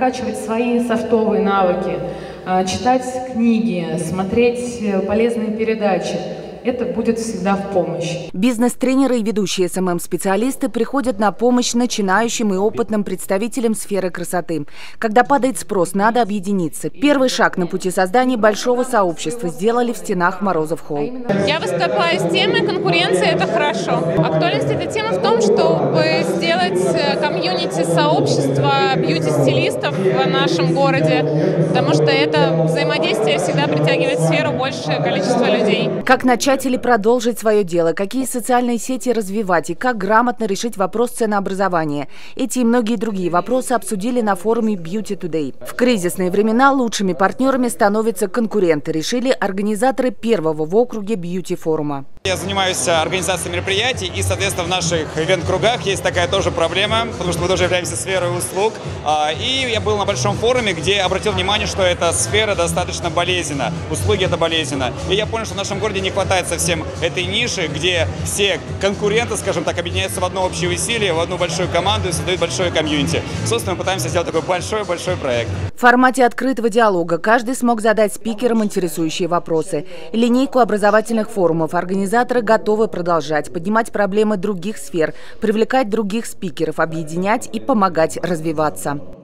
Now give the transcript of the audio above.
прокачивать свои софтовые навыки, читать книги, смотреть полезные передачи. Это будет всегда в помощь. Бизнес-тренеры и ведущие СММ-специалисты приходят на помощь начинающим и опытным представителям сферы красоты. Когда падает спрос, надо объединиться. Первый шаг на пути создания большого сообщества сделали в стенах Морозов-Холл. Я выступаю с темой «Конкуренция – это хорошо». Актуальность этой темы в том, чтобы сделать комьюнити сообщества бьюти-стилистов в нашем городе, потому что это взаимодействие всегда притягивает в сферу большее количество людей. Как начать или продолжить свое дело, какие социальные сети развивать и как грамотно решить вопрос ценообразования. Эти и многие другие вопросы обсудили на форуме Beauty Today. В кризисные времена лучшими партнерами становятся конкуренты, решили организаторы первого в округе бьюти-форума. Я занимаюсь организацией мероприятий, и, соответственно, в наших ивент-кругах есть такая тоже проблема, потому что мы тоже являемся сферой услуг. И я был на большом форуме, где обратил внимание, что эта сфера достаточно болезненна, услуги – это болезненно. И я понял, что в нашем городе не хватает совсем этой ниши, где все конкуренты, скажем так, объединяются в одно общее усилие, в одну большую команду и создают большое комьюнити. Собственно, мы пытаемся сделать такой большой проект. В формате открытого диалога каждый смог задать спикерам интересующие вопросы. Линейку образовательных форумов организаторы готовы продолжать, поднимать проблемы других сфер, привлекать других спикеров, объединять и помогать развиваться.